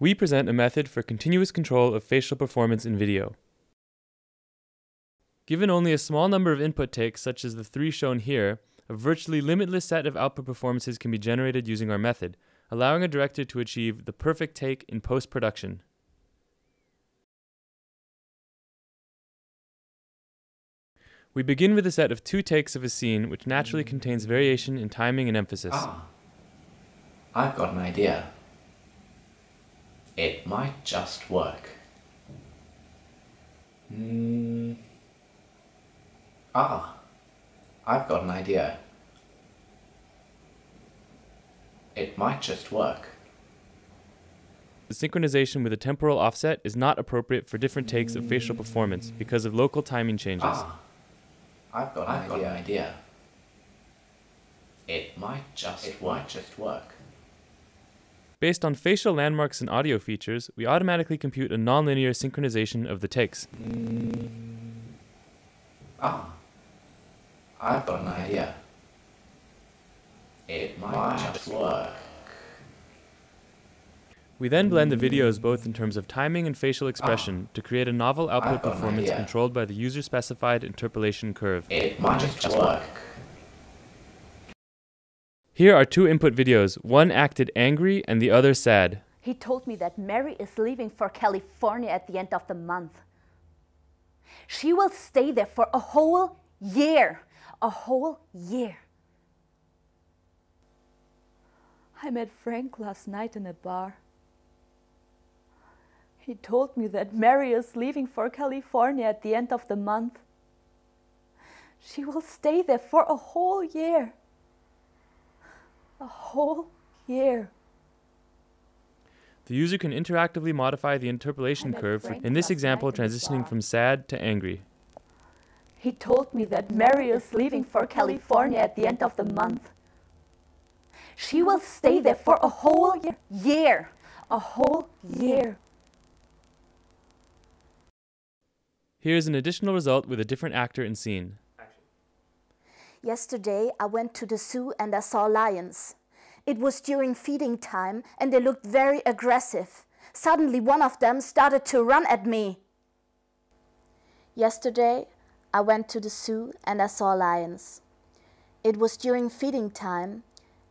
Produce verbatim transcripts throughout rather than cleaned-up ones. We present a method for continuous control of facial performance in video. Given only a small number of input takes, such as the three shown here, a virtually limitless set of output performances can be generated using our method, allowing a director to achieve the perfect take in post-production. We begin with a set of two takes of a scene, which naturally contains variation in timing and emphasis. Ah, I've got an idea. It might just work. Mm. Ah, I've got an idea. It might just work. The synchronization with a temporal offset is not appropriate for different takes of facial performance because of local timing changes. Ah, I've got an I've idea. Got an idea. It might just it work. might just work. Based on facial landmarks and audio features, we automatically compute a nonlinear synchronization of the takes. Mm. Ah, I've got an idea. It might, might just work. We then blend the videos both in terms of timing and facial expression ah, to create a novel output performance controlled by the user-specified interpolation curve. It might just work. Here are two input videos, one acted angry and the other sad. He told me that Mary is leaving for California at the end of the month. She will stay there for a whole year. A whole year. I met Frank last night in a bar. He told me that Mary is leaving for California at the end of the month. She will stay there for a whole year. A whole year. The user can interactively modify the interpolation curve, in this example transitioning from sad to angry. He told me that Mary is leaving for California at the end of the month. She will stay there for a whole year. year. A whole year. Here's an additional result with a different actor and scene. Yesterday, I went to the zoo and I saw lions. It was during feeding time and they looked very aggressive. Suddenly, one of them started to run at me. Yesterday, I went to the zoo and I saw lions. It was during feeding time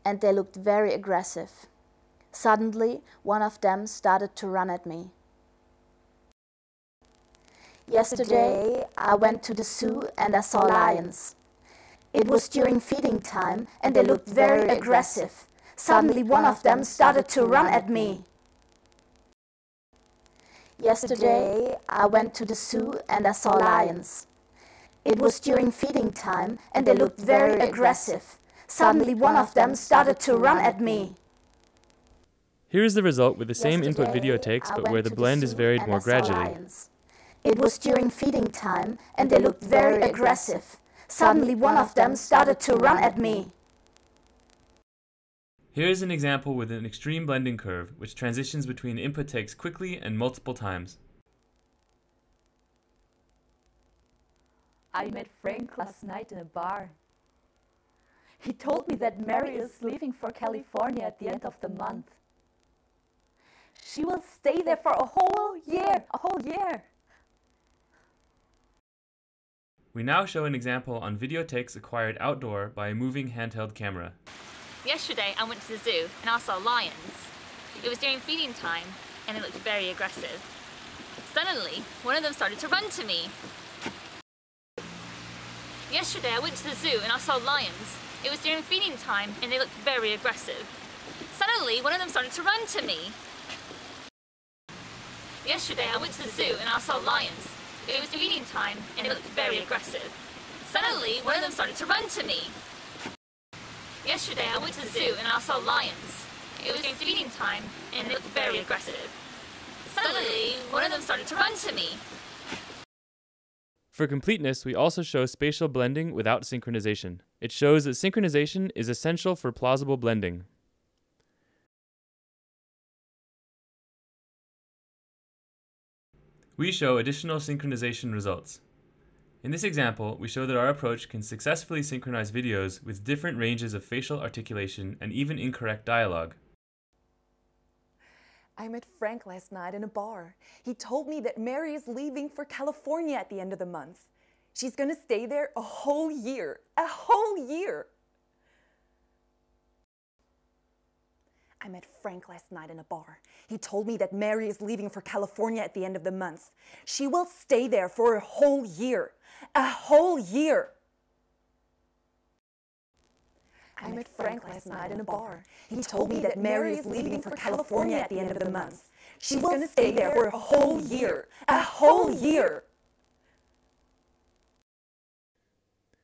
and they looked very aggressive. Suddenly, one of them started to run at me. Yesterday, I went to the zoo and I saw lions. It was during feeding time and they looked very aggressive. Suddenly one of them started to run at me. Yesterday I went to the zoo and I saw lions. It was during feeding time and they looked very aggressive. Suddenly one of them started to run at me. Here is the result with the same input video takes but where the blend is varied more gradually. It was during feeding time and they looked very aggressive. Suddenly one of them started to run at me. Here is an example with an extreme blending curve, which transitions between input takes quickly and multiple times. I met Frank last night in a bar. He told me that Mary is leaving for California at the end of the month. She will stay there for a whole year, a whole year. We now show an example on video takes acquired outdoor by a moving handheld camera. Yesterday I went to the zoo and I saw lions. It was during feeding time and they looked very aggressive. Suddenly, one of them started to run to me. Yesterday I went to the zoo and I saw lions. It was during feeding time and they looked very aggressive. Suddenly, one of them started to run to me. Yesterday I went to the zoo and I saw lions. It was feeding time, and it looked very aggressive. Suddenly, one of them started to run to me. Yesterday, I went to the zoo, and I saw lions. It was feeding time, and they looked very aggressive. Suddenly, one of them started to run to me. For completeness, we also show spatial blending without synchronization. It shows that synchronization is essential for plausible blending. We show additional synchronization results. In this example, we show that our approach can successfully synchronize videos with different ranges of facial articulation and even incorrect dialogue. I met Frank last night in a bar. He told me that Mary is leaving for California at the end of the month. She's gonna stay there a whole year, a whole year. I met Frank last night in a bar. He told me that Mary is leaving for California at the end of the month. She will stay there for a whole year, a whole year. I met Frank last night in a bar. He told me that Mary is leaving for California at the end of the month. She's going to stay there for a whole year, a whole year.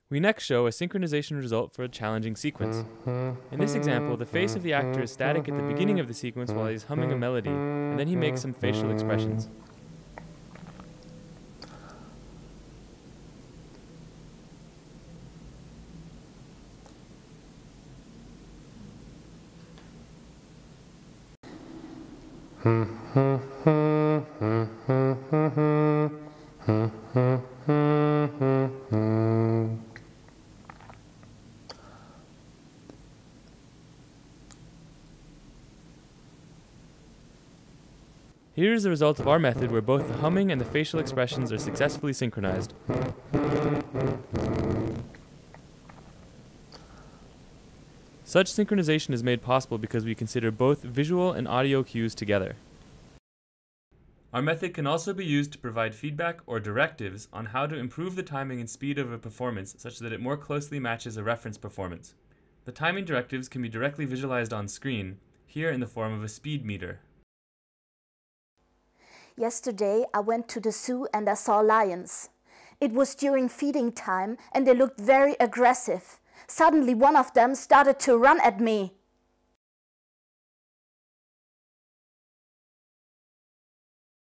We next show a synchronization result for a challenging sequence. In this example, the face of the actor is static at the beginning of the sequence while he's humming a melody, and then he makes some facial expressions. Here is the result of our method where both the humming and the facial expressions are successfully synchronized. Such synchronization is made possible because we consider both visual and audio cues together. Our method can also be used to provide feedback or directives on how to improve the timing and speed of a performance such that it more closely matches a reference performance. The timing directives can be directly visualized on screen, here in the form of a speed meter. Yesterday I went to the zoo and I saw lions. It was during feeding time and they looked very aggressive. Suddenly one of them started to run at me.